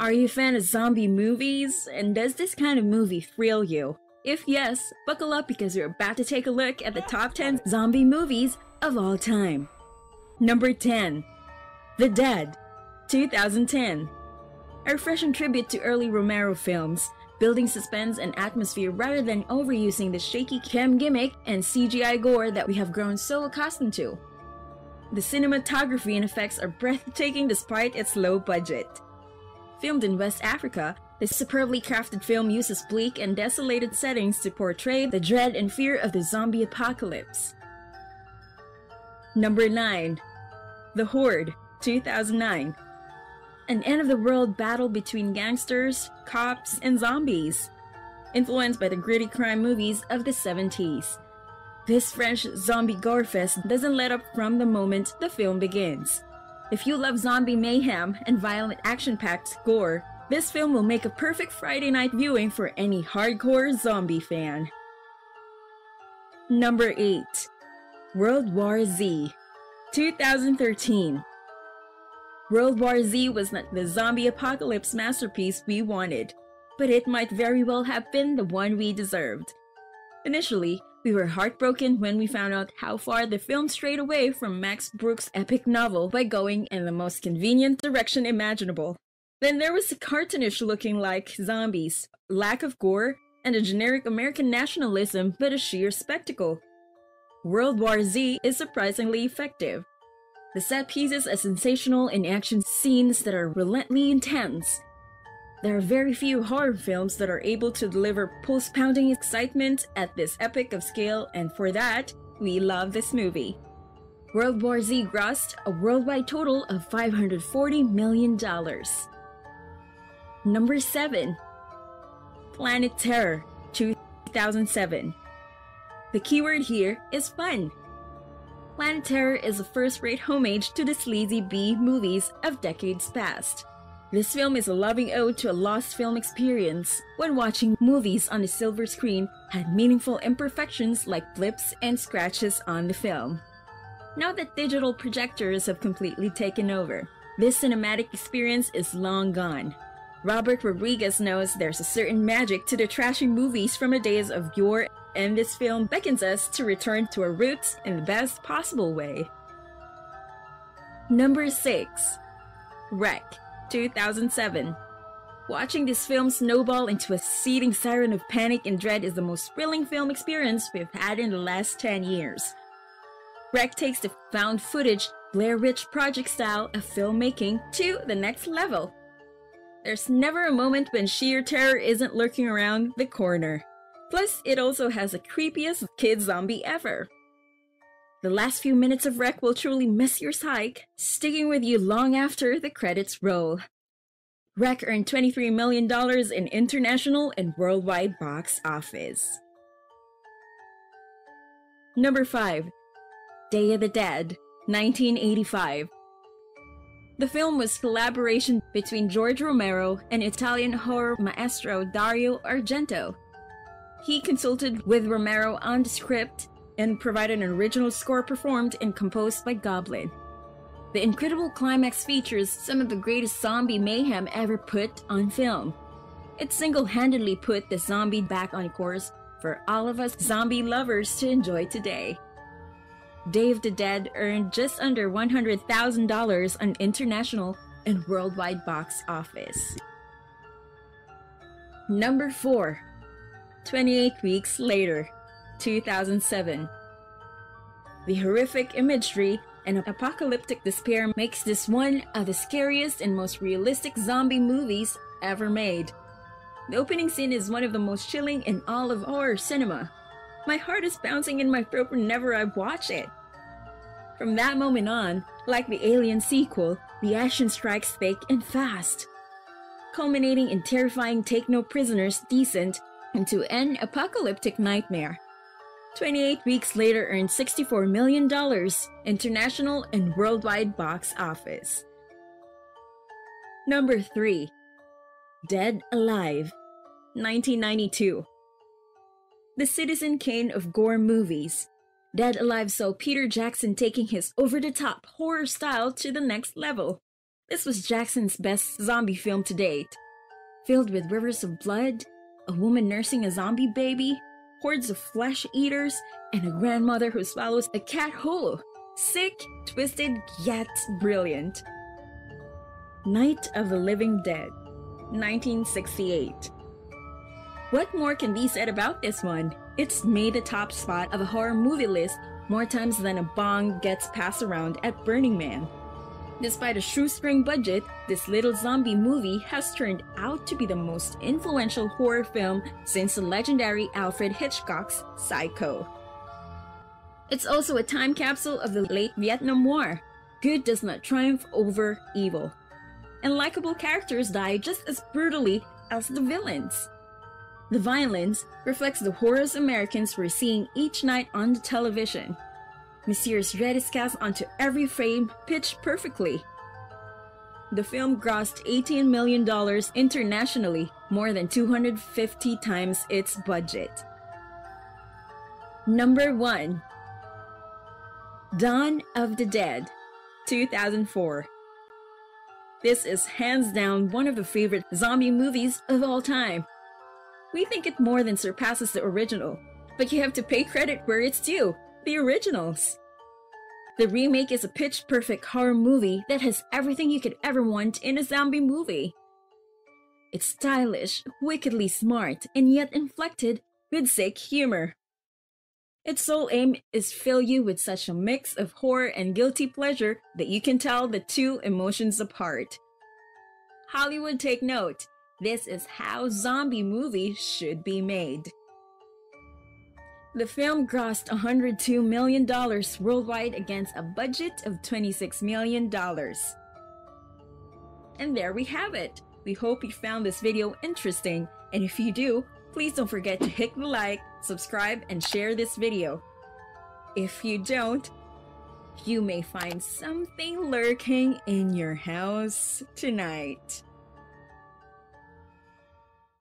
Are you a fan of zombie movies? And does this kind of movie thrill you? If yes, buckle up because you're about to take a look at the top 10 zombie movies of all time. Number 10. The Dead, 2010. A refreshing tribute to early Romero films, building suspense and atmosphere rather than overusing the shaky cam gimmick and CGI gore that we have grown so accustomed to. The cinematography and effects are breathtaking despite its low budget. Filmed in West Africa, this superbly crafted film uses bleak and desolated settings to portray the dread and fear of the zombie apocalypse. Number 9. The Horde, 2009. An end-of-the-world battle between gangsters, cops, and zombies. Influenced by the gritty crime movies of the 70s, this French zombie gorefest doesn't let up from the moment the film begins. If you love zombie mayhem and violent action-packed gore, this film will make a perfect Friday night viewing for any hardcore zombie fan. Number 8. World War Z, 2013. World War Z was not the zombie apocalypse masterpiece we wanted, but it might very well have been the one we deserved. Initially, we were heartbroken when we found out how far the film strayed away from Max Brooks' epic novel by going in the most convenient direction imaginable. Then there was the cartoonish-looking like zombies, lack of gore, and a generic American nationalism but a sheer spectacle. World War Z is surprisingly effective. The set pieces are sensational in action scenes that are relentlessly intense. There are very few horror films that are able to deliver pulse-pounding excitement at this epic of scale, and for that, we love this movie. World War Z grossed a worldwide total of $540 million. Number 7. Planet Terror, 2007. The keyword here is fun. Planet Terror is a first-rate homage to the sleazy B movies of decades past. This film is a loving ode to a lost film experience when watching movies on the silver screen had meaningful imperfections like blips and scratches on the film. Now that digital projectors have completely taken over, this cinematic experience is long gone. Robert Rodriguez knows there's a certain magic to the trashy movies from the days of yore, and this film beckons us to return to our roots in the best possible way. Number 6. Wreck, 2007. Watching this film snowball into a seething siren of panic and dread is the most thrilling film experience we've had in the last 10 years. Wreck takes the found footage, Blair Witch project style of filmmaking to the next level. There's never a moment when sheer terror isn't lurking around the corner. Plus, it also has the creepiest kid zombie ever. The last few minutes of Wreck will truly mess your psyche, sticking with you long after the credits roll. Wreck earned $23 million in international and worldwide box office. Number 5. Day of the Dead, 1985. The film was a collaboration between George Romero and Italian horror maestro Dario Argento. He consulted with Romero on the script and provided an original score performed and composed by Goblin. The incredible climax features some of the greatest zombie mayhem ever put on film. It single-handedly put the zombie back on course for all of us zombie lovers to enjoy today. Day of the Dead earned just under $100,000 on international and worldwide box office. Number 4. 28 Weeks Later, 2007. The horrific imagery and apocalyptic despair makes this one of the scariest and most realistic zombie movies ever made. The opening scene is one of the most chilling in all of horror cinema. My heart is bouncing in my throat whenever I watch it. From that moment on, like the Alien sequel, the action strikes thick and fast, culminating in terrifying take-no-prisoners descent into an apocalyptic nightmare. 28 Weeks Later earned $64 million international and worldwide box office. Number 3. Dead Alive, 1992. The Citizen Kane of gore movies, Dead Alive saw Peter Jackson taking his over-the-top horror style to the next level. This was Jackson's best zombie film to date. Filled with rivers of blood, a woman nursing a zombie baby, hordes of flesh eaters, and a grandmother who swallows a cat whole. Sick, twisted, yet brilliant. Night of the Living Dead, 1968. What more can be said about this one? It's made a top spot of a horror movie list more times than a bong gets passed around at Burning Man. Despite a shoestring budget, this little zombie movie has turned out to be the most influential horror film since the legendary Alfred Hitchcock's Psycho. It's also a time capsule of the late Vietnam War. Good does not triumph over evil, and likable characters die just as brutally as the villains. The violence reflects the horrors Americans were seeing each night on the television. Mysterious dread is cast onto every frame, pitched perfectly. The film grossed $18 million internationally, more than 250 times its budget. Number 1. Dawn of the Dead, 2004. This is hands down one of the favorite zombie movies of all time. We think it more than surpasses the original, but you have to pay credit where it's due, the originals. The remake is a pitch-perfect horror movie that has everything you could ever want in a zombie movie. It's stylish, wickedly smart, and yet inflected with sick humor. Its sole aim is fill you with such a mix of horror and guilty pleasure that you can tell the two emotions apart. Hollywood, take note. This is how zombie movies should be made. The film grossed $102 million worldwide against a budget of $26 million. And there we have it. We hope you found this video interesting, and if you do, please don't forget to hit the like, subscribe, and share this video. If you don't, you may find something lurking in your house tonight.